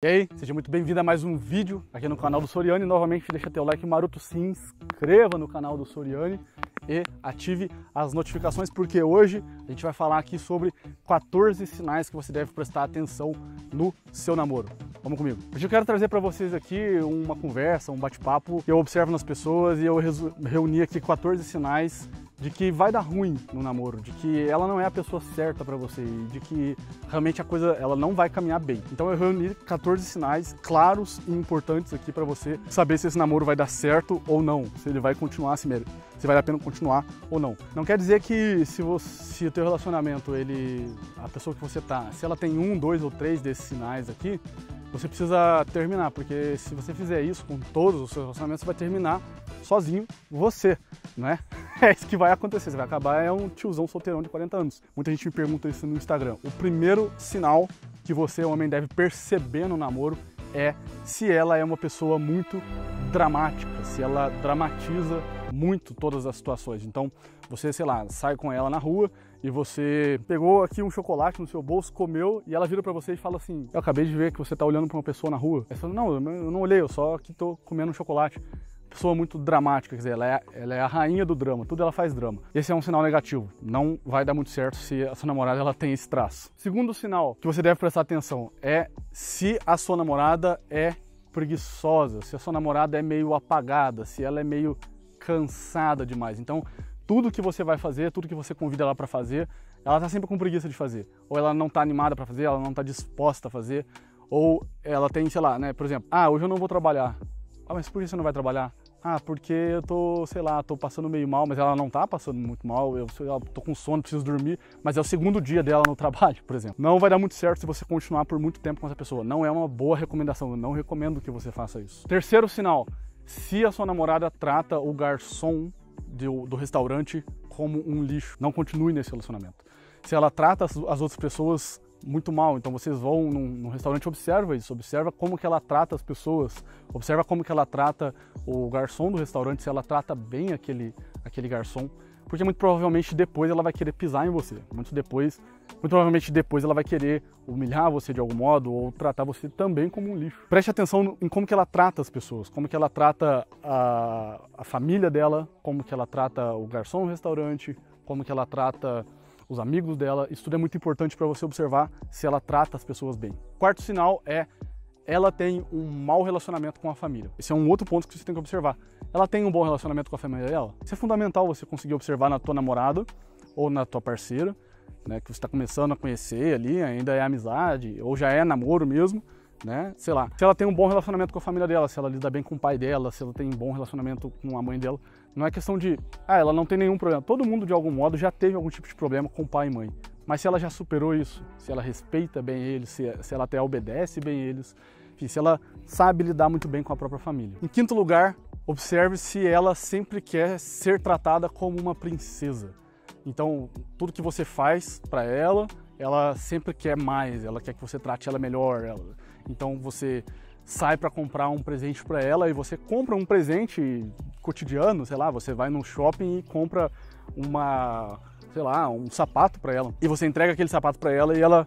E aí, seja muito bem-vindo a mais um vídeo aqui no canal do Soriani. Novamente, deixa teu like maroto, se inscreva no canal do Soriani e ative as notificações, porque hoje a gente vai falar aqui sobre 14 sinais que você deve prestar atenção no seu namoro. Vamos comigo. Hoje eu quero trazer para vocês aqui uma conversa, um bate-papo que eu observo nas pessoas, e eu reuni aqui 14 sinais de que vai dar ruim no namoro, de que ela não é a pessoa certa para você, de que realmente a coisa ela não vai caminhar bem. Então eu reuni 14 sinais claros e importantes aqui para você saber se esse namoro vai dar certo ou não, se ele vai continuar assim mesmo, se vale a pena continuar ou não. Não quer dizer que se o teu relacionamento, a pessoa que você tá, se ela tem um, dois ou três desses sinais aqui, você precisa terminar, porque se você fizer isso com todos os seus relacionamentos, você vai terminar sozinho, você, né? É isso que vai acontecer, você vai acabar um tiozão solteirão de 40 anos. Muita gente me pergunta isso no Instagram. O primeiro sinal que você, homem, deve perceber no namoro é se ela é uma pessoa muito dramática, se ela dramatiza muito todas as situações. Então, você, sei lá, sai com ela na rua e você pegou aqui um chocolate no seu bolso, comeu, e ela vira pra você e fala assim: eu acabei de ver que você tá olhando pra uma pessoa na rua. Aí você fala: não, eu não olhei, eu só que tô comendo um chocolate. Pessoa muito dramática, quer dizer, ela é a rainha do drama, tudo ela faz drama. Esse é um sinal negativo, não vai dar muito certo se a sua namorada ela tem esse traço. Segundo sinal que você deve prestar atenção é se a sua namorada é preguiçosa, se a sua namorada é meio apagada, se ela é meio cansada demais. Então, tudo que você vai fazer, tudo que você convida ela para fazer, ela tá sempre com preguiça de fazer, ou ela não tá animada para fazer, ela não tá disposta a fazer, ou ela tem, sei lá, né, por exemplo, hoje eu não vou trabalhar. Ah, mas por que você não vai trabalhar? Ah, porque eu tô, sei lá, tô passando meio mal, mas ela não tá passando muito mal, eu tô com sono, preciso dormir, mas é o segundo dia dela no trabalho, por exemplo. Não vai dar muito certo se você continuar por muito tempo com essa pessoa, não é uma boa recomendação, eu não recomendo que você faça isso. Terceiro sinal, se a sua namorada trata o garçom do restaurante como um lixo, não continue nesse relacionamento. Se ela trata as outras pessoas muito mal, então vocês vão num restaurante, observa isso, observa como que ela trata as pessoas, observa como que ela trata o garçom do restaurante, se ela trata bem aquele garçom, porque muito provavelmente depois ela vai querer pisar em você, muito provavelmente depois ela vai querer humilhar você de algum modo ou tratar você também como um lixo. Preste atenção em como que ela trata as pessoas, como que ela trata a família dela, como que ela trata o garçom do restaurante, como que ela trata os amigos dela. Isso tudo é muito importante para você observar se ela trata as pessoas bem. Quarto sinal é: ela tem um mau relacionamento com a família. Esse é um outro ponto que você tem que observar. Ela tem um bom relacionamento com a família dela? Isso é fundamental você conseguir observar na tua namorada ou na tua parceira, né, que você está começando a conhecer ali, ainda é amizade ou já é namoro mesmo, né? Sei lá. Se ela tem um bom relacionamento com a família dela, se ela lida bem com o pai dela, se ela tem um bom relacionamento com a mãe dela. Não é questão de, ela não tem nenhum problema. Todo mundo, de algum modo, já teve algum tipo de problema com pai e mãe. Mas se ela já superou isso, se ela respeita bem eles, se ela até obedece bem eles, enfim, se ela sabe lidar muito bem com a própria família. Em quinto lugar, observe se ela sempre quer ser tratada como uma princesa. Então, tudo que você faz para ela, ela sempre quer mais, ela quer que você trate ela melhor. Então, você sai para comprar um presente para ela e você compra um presente cotidiano, sei lá, você vai no shopping e compra um sapato para ela. E você entrega aquele sapato para ela e ela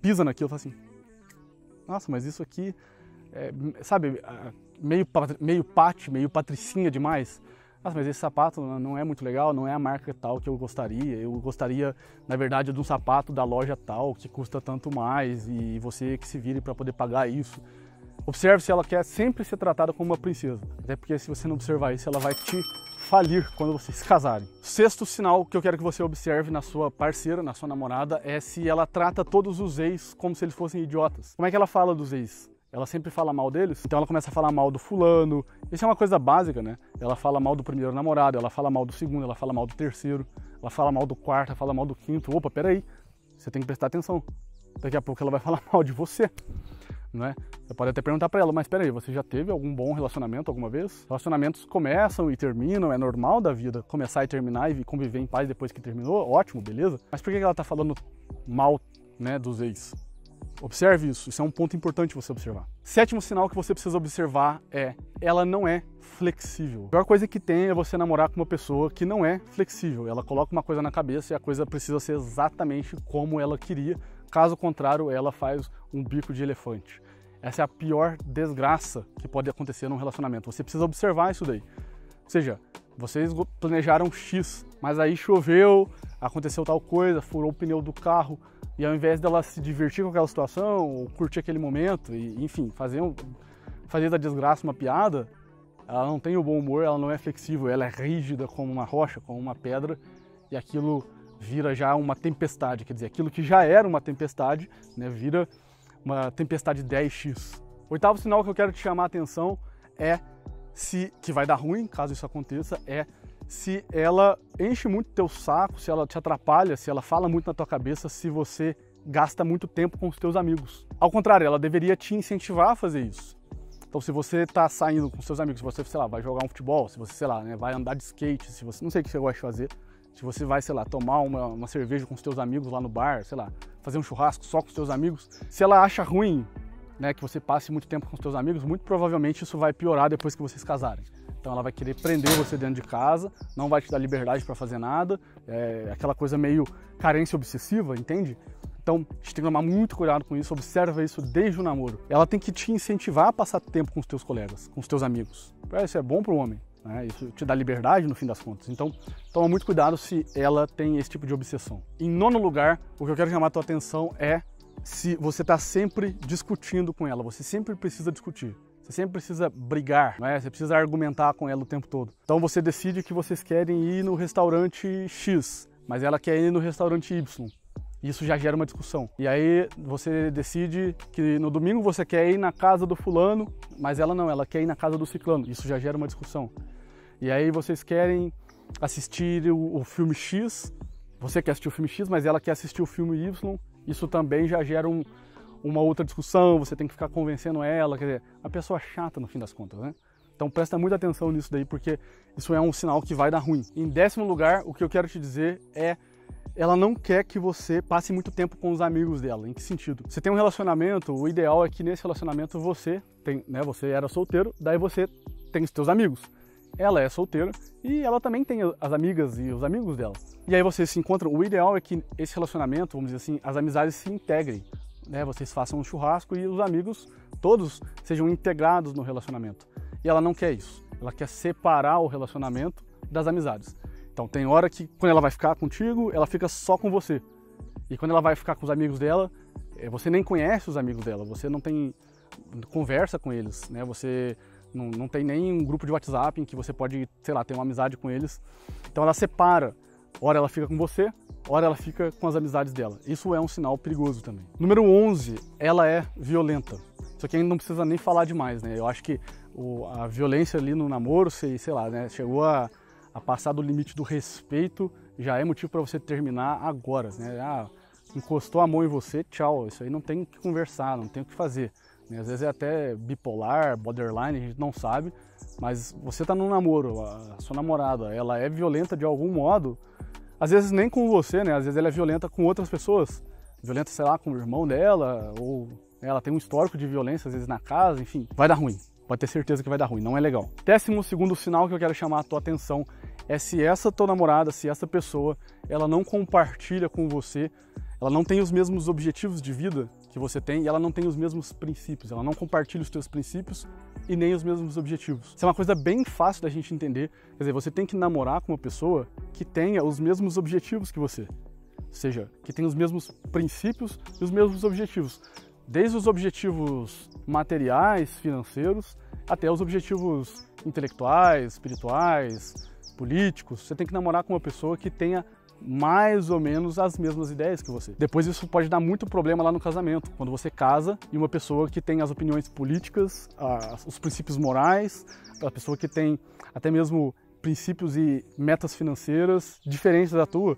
pisa naquilo e fala assim: nossa, mas isso aqui é, sabe, meio patricinha demais. Nossa, mas esse sapato não é muito legal, não é a marca tal que eu gostaria. Eu gostaria, na verdade, de um sapato da loja tal, que custa tanto mais, e você que se vire para poder pagar isso. Observe se ela quer sempre ser tratada como uma princesa. Até porque se você não observar isso, ela vai te falir quando vocês se casarem. Sexto sinal que eu quero que você observe na sua parceira, na sua namorada, é se ela trata todos os ex como se eles fossem idiotas. Como é que ela fala dos ex? Ela sempre fala mal deles? Então ela começa a falar mal do fulano. Isso é uma coisa básica, né? Ela fala mal do primeiro namorado, ela fala mal do segundo, ela fala mal do terceiro, ela fala mal do quarto, ela fala mal do quinto. Opa, peraí, você tem que prestar atenção. Daqui a pouco ela vai falar mal de você. Não é? Você pode até perguntar para ela, mas peraí, você já teve algum bom relacionamento alguma vez? Relacionamentos começam e terminam, é normal da vida começar e terminar e conviver em paz depois que terminou, ótimo, beleza? Mas por que ela tá falando mal, né, dos ex? Observe isso, isso é um ponto importante você observar. Sétimo sinal que você precisa observar é: ela não é flexível. A pior coisa que tem é você namorar com uma pessoa que não é flexível. Ela coloca uma coisa na cabeça e a coisa precisa ser exatamente como ela queria. Caso contrário, ela faz um bico de elefante. Essa é a pior desgraça que pode acontecer num relacionamento. Você precisa observar isso daí. Ou seja, vocês planejaram X, mas aí choveu, aconteceu tal coisa, furou o pneu do carro, e ao invés dela se divertir com aquela situação, ou curtir aquele momento, e, enfim, fazer da desgraça uma piada, ela não tem o bom humor, ela não é flexível, ela é rígida como uma rocha, como uma pedra, e aquilo vira já uma tempestade. Quer dizer, aquilo que já era uma tempestade, né, vira uma tempestade 10x. Oitavo sinal que eu quero te chamar a atenção é que vai dar ruim, caso isso aconteça, é se ela enche muito teu saco, se ela te atrapalha, se ela fala muito na tua cabeça, se você gasta muito tempo com os teus amigos. Ao contrário, ela deveria te incentivar a fazer isso. Então, se você tá saindo com seus amigos, se você, sei lá, vai jogar um futebol, se você, sei lá, né, vai andar de skate, se você, não sei o que você gosta de fazer, se você vai, sei lá, tomar uma cerveja com os teus amigos lá no bar, sei lá, fazer um churrasco só com os teus amigos, se ela acha ruim, né, que você passe muito tempo com os teus amigos, muito provavelmente isso vai piorar depois que vocês casarem. Então ela vai querer prender você dentro de casa, não vai te dar liberdade para fazer nada, é aquela coisa meio carência obsessiva, entende? Então a gente tem que tomar muito cuidado com isso, observa isso desde o namoro. Ela tem que te incentivar a passar tempo com os teus colegas, com os teus amigos. Isso é bom para o homem, né? Isso te dá liberdade no fim das contas. Então toma muito cuidado se ela tem esse tipo de obsessão. Em nono lugar, o que eu quero chamar a tua atenção é se você está sempre discutindo com ela, você sempre precisa discutir. Você sempre precisa brigar, né? Você precisa argumentar com ela o tempo todo. Então você decide que vocês querem ir no restaurante X, mas ela quer ir no restaurante Y. Isso já gera uma discussão. E aí você decide que no domingo você quer ir na casa do fulano, mas ela não, ela quer ir na casa do ciclano. Isso já gera uma discussão. E aí vocês querem assistir o filme X, você quer assistir o filme X, mas ela quer assistir o filme Y. Isso também já gera uma outra discussão, você tem que ficar convencendo ela, quer dizer, a pessoa chata no fim das contas, né? Então presta muita atenção nisso daí, porque isso é um sinal que vai dar ruim. Em décimo lugar, o que eu quero te dizer é, ela não quer que você passe muito tempo com os amigos dela. Em que sentido? Você tem um relacionamento, o ideal é que nesse relacionamento você tem, né? Você era solteiro, daí você tem os teus amigos. Ela é solteira e ela também tem as amigas e os amigos dela. E aí vocês se encontram, o ideal é que esse relacionamento, vamos dizer assim, as amizades se integrem, né? Vocês façam um churrasco e os amigos todos sejam integrados no relacionamento. E ela não quer isso, ela quer separar o relacionamento das amizades. Então tem hora que quando ela vai ficar contigo, ela fica só com você. E quando ela vai ficar com os amigos dela, você nem conhece os amigos dela, você não tem conversa com eles, né? Você não tem nem um grupo de WhatsApp em que você pode, sei lá, ter uma amizade com eles. Então ela separa. Ora ela fica com você, ora ela fica com as amizades dela. Isso é um sinal perigoso também. Número 11, ela é violenta. Isso aqui ainda não precisa nem falar demais, né? Eu acho que a violência ali no namoro, sei lá, né? Chegou a passar do limite do respeito, já é motivo para você terminar agora, né? Ah, encostou a mão em você, tchau. Isso aí não tem o que conversar, não tem o que fazer. Às vezes é até bipolar, borderline, a gente não sabe, mas você está num namoro, a sua namorada, ela é violenta de algum modo, às vezes nem com você, né? Às vezes ela é violenta com outras pessoas, violenta, sei lá, com o irmão dela, ou ela tem um histórico de violência, às vezes na casa, enfim, vai dar ruim, pode ter certeza que vai dar ruim, não é legal. 12º sinal que eu quero chamar a tua atenção é se essa tua namorada, se essa pessoa, ela não compartilha com você, ela não tem os mesmos objetivos de vida que você tem e ela não tem os mesmos princípios, ela não compartilha os teus princípios e nem os mesmos objetivos. Isso é uma coisa bem fácil da gente entender, quer dizer, você tem que namorar com uma pessoa que tenha os mesmos objetivos que você, ou seja, que tenha os mesmos princípios e os mesmos objetivos, desde os objetivos materiais, financeiros, até os objetivos intelectuais, espirituais, políticos. Você tem que namorar com uma pessoa que tenha mais ou menos as mesmas ideias que você. Depois isso pode dar muito problema lá no casamento, quando você casa e uma pessoa que tem as opiniões políticas, os princípios morais, a pessoa que tem até mesmo princípios e metas financeiras diferentes da tua,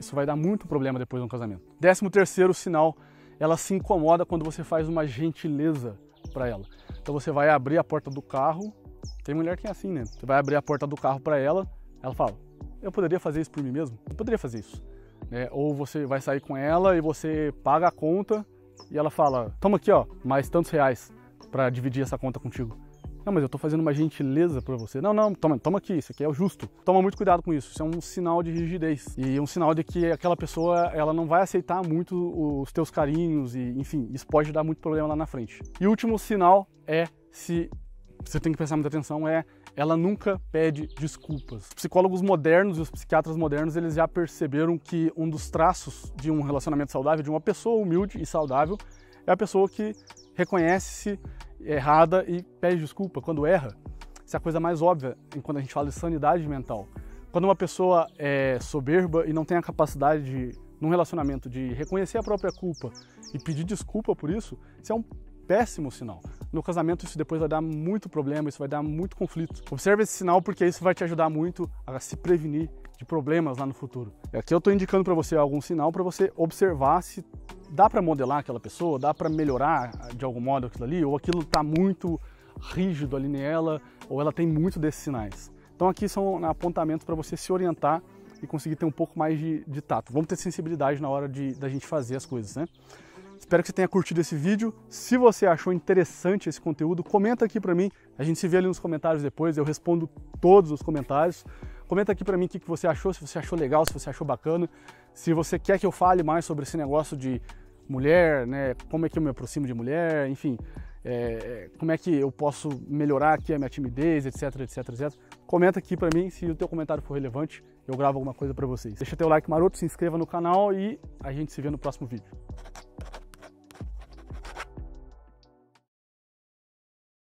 isso vai dar muito problema depois no casamento. 13º sinal, ela se incomoda quando você faz uma gentileza para ela. Então você vai abrir a porta do carro, tem mulher que é assim, né? Você vai abrir a porta do carro para ela, ela fala, eu poderia fazer isso por mim mesmo? Eu poderia fazer isso. Né? Ou você vai sair com ela e você paga a conta e ela fala, toma aqui, ó, mais tantos reais para dividir essa conta contigo. Não, mas eu estou fazendo uma gentileza para você. Não, não, toma aqui, isso aqui é o justo. Toma muito cuidado com isso. Isso é um sinal de rigidez e um sinal de que aquela pessoa ela não vai aceitar muito os teus carinhos e, enfim, isso pode dar muito problema lá na frente. E o último sinal é, se você tem que prestar muita atenção, é ela nunca pede desculpas. Os psicólogos modernos e os psiquiatras modernos, eles já perceberam que um dos traços de um relacionamento saudável, de uma pessoa humilde e saudável, é a pessoa que reconhece-se errada e pede desculpa quando erra. Isso é a coisa mais óbvia quando a gente fala de sanidade mental. Quando uma pessoa é soberba e não tem a capacidade de, num relacionamento, de reconhecer a própria culpa e pedir desculpa por isso, isso é um péssimo sinal. No casamento isso depois vai dar muito problema, isso vai dar muito conflito. Observe esse sinal porque isso vai te ajudar muito a se prevenir de problemas lá no futuro. E aqui eu estou indicando para você algum sinal para você observar se dá para modelar aquela pessoa, dá para melhorar de algum modo aquilo ali, ou aquilo está muito rígido ali nela, ou ela tem muito desses sinais. Então aqui são apontamentos para você se orientar e conseguir ter um pouco mais de tato. Vamos ter sensibilidade na hora da gente fazer as coisas, né? Espero que você tenha curtido esse vídeo. Se você achou interessante esse conteúdo, comenta aqui para mim. A gente se vê ali nos comentários depois, eu respondo todos os comentários. Comenta aqui para mim o que você achou, se você achou legal, se você achou bacana. Se você quer que eu fale mais sobre esse negócio de mulher, né? Como é que eu me aproximo de mulher, enfim. Como é que eu posso melhorar aqui a minha timidez, etc, etc, etc. Comenta aqui para mim, se o teu comentário for relevante, eu gravo alguma coisa para vocês. Deixa teu like maroto, se inscreva no canal e a gente se vê no próximo vídeo.